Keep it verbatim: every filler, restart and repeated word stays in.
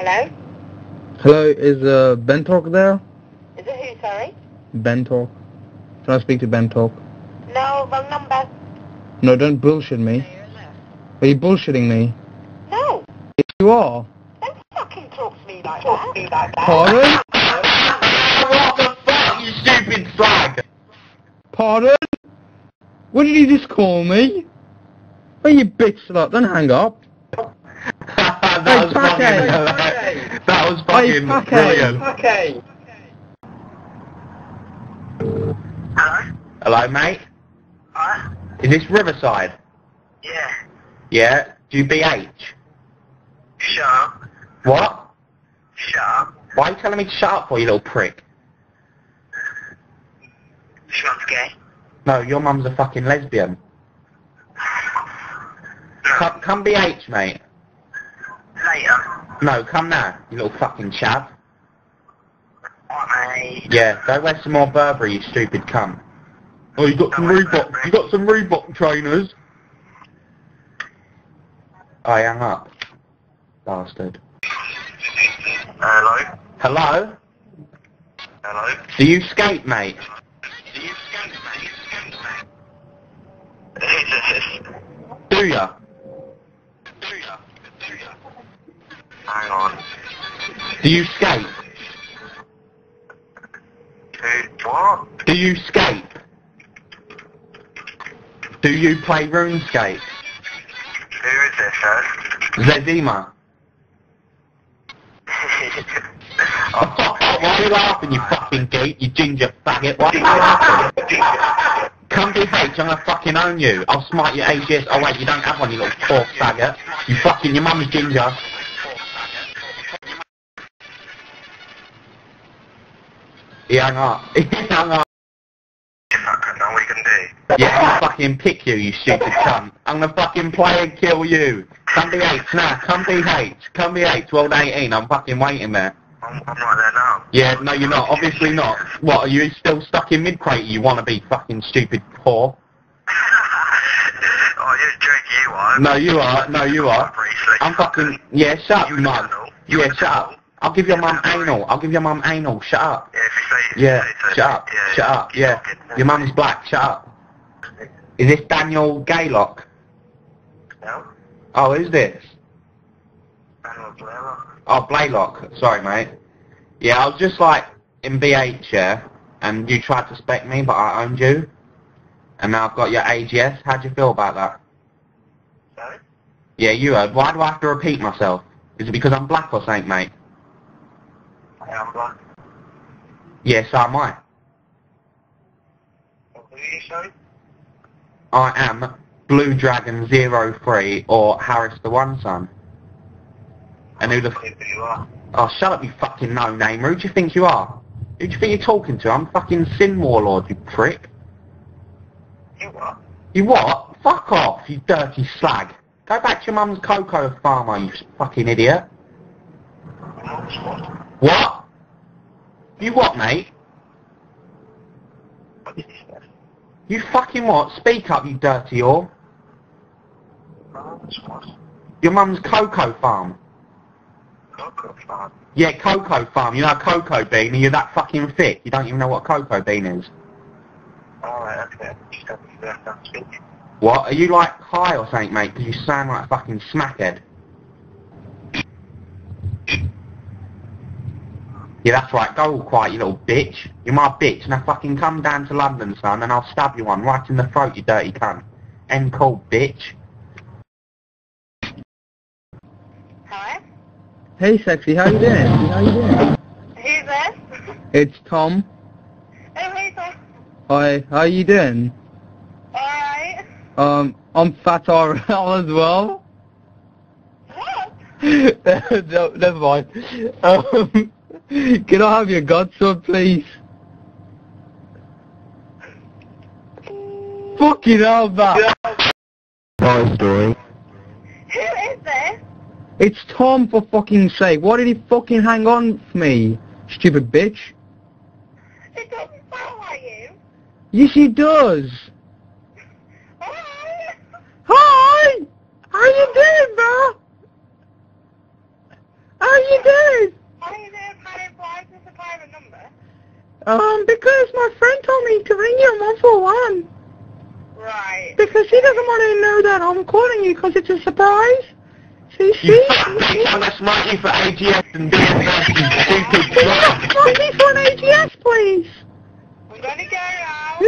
Hello? Hello, is uh, Ben Talk there? Is it who, sorry? Ben Talk. Can I speak to Ben Talk? No, wrong number. No, don't bullshit me. Are you bullshitting me? No. Yes, you are. Don't fucking talk to me like talk that. Talk to me like that. Pardon? What the fuck, you stupid fag? Pardon? What did you just call me? Well, you bitch slut, don't hang up. that, hey, was fucking, hey, that, that was fucking hey, brilliant. Okay. Hello? Hello, mate? Huh? Is this Riverside? Yeah. Yeah? Do you B H? Shut up. What? Shut up. Why are you telling me to shut up for, you little prick? She mum's gay. No, your mum's a fucking lesbian. No. Come, come B H, mate. Later. No, come now, you little fucking chav. Alright, mate. Yeah, go wear some more Burberry, you stupid cunt. Oh, you got some Reebok, you got some Reebok trainers. I hung up. Bastard. Hello? Hello? Hello? Do you skate, mate? Do you skate, mate? Who's this? Do ya? Do ya? Do ya? Hang on. Do you skate? Do what? Do you skate? Do you play RuneScape? Who is this, sir? Zedima. Oh, why are you laughing, you fucking geek, you ginger faggot? Why are you laughing? Come B H, I'm gonna fucking own you. I'll smite your A G S. Oh wait, you don't have one, you little poor faggot. You fucking, your mum's ginger. He hung up. He hung up. Yeah, I'll fucking pick you, you stupid cunt. I'm gonna fucking play and kill you. Come B H, nah, come B H. Come B H, twelve eighteen, I'm fucking waiting there. I'm, I'm right there now. Yeah, no you're not, obviously not. What, are you still stuck in mid-crate, you wanna be fucking stupid whore? Oh, you're a jerk, you are. No, you are, no, you are. I'm fucking, yeah, shut up, mum. Yeah, shut up. I'll give your mum anal, I'll give your mum anal, shut up. Yeah, shut up, shut up, yeah. Your mum is black, shut up. Is this Daniel Blaylock? No. Oh, who's this? Daniel Blaylock. Oh, Blaylock. Sorry, mate. Yeah, I was just like in B H, yeah, and you tried to spec me, but I owned you, and now I've got your A G S. How do you feel about that? Sorry? Yeah, you heard. Why do I have to repeat myself? Is it because I'm black or something, mate? I am black. Yeah, so am I. What did you say? I am Blue Dragon Zero Three or Harris the One Son. And who the f you are? Oh, shut up, you fucking no-namer. Who do you think you are? Who do you think you're talking to? I'm fucking Sin Warlord, you prick. You what? You what? Fuck off, you dirty slag. Go back to your mum's cocoa farmer, you fucking idiot. What? You what, mate? What did you say? You fucking what? Speak up, you dirty whore. Your mum's cocoa farm. Cocoa farm? Yeah, cocoa farm. You know a cocoa bean and you're that fucking thick. You don't even know what a cocoa bean is. Alright, okay. What? Are you like high or something, mate? Because you sound like a fucking smackhead. Yeah, that's right, go all quiet, you little bitch. You're my bitch, now fucking come down to London, son, and I'll stab you one right in the throat, you dirty cunt. End call, bitch. Hello? Hey, sexy, how you doing? How you doing? Who's this? It's Tom. Oh, hey, Tom. Hi, how you doing? Alright. Um, I'm Fat R L as well. What? No, never mind. Um... Can I have your godson, please? Fucking hell, man. Nice story. Who is this? It's Tom, for fucking sake. Why did he fucking hang on for me? Stupid bitch. It doesn't sound like you. Yes, he does. Hi. Hi. How you doing, bro? How you doing? Um, because my friend told me to ring you on one four one. Right. Because she doesn't want to know that I'm calling you because it's a surprise. See, she... You fucking that's monkey for A G S and D S S, you stupid drunk. Monkey for an A G S, please. We're gonna go now.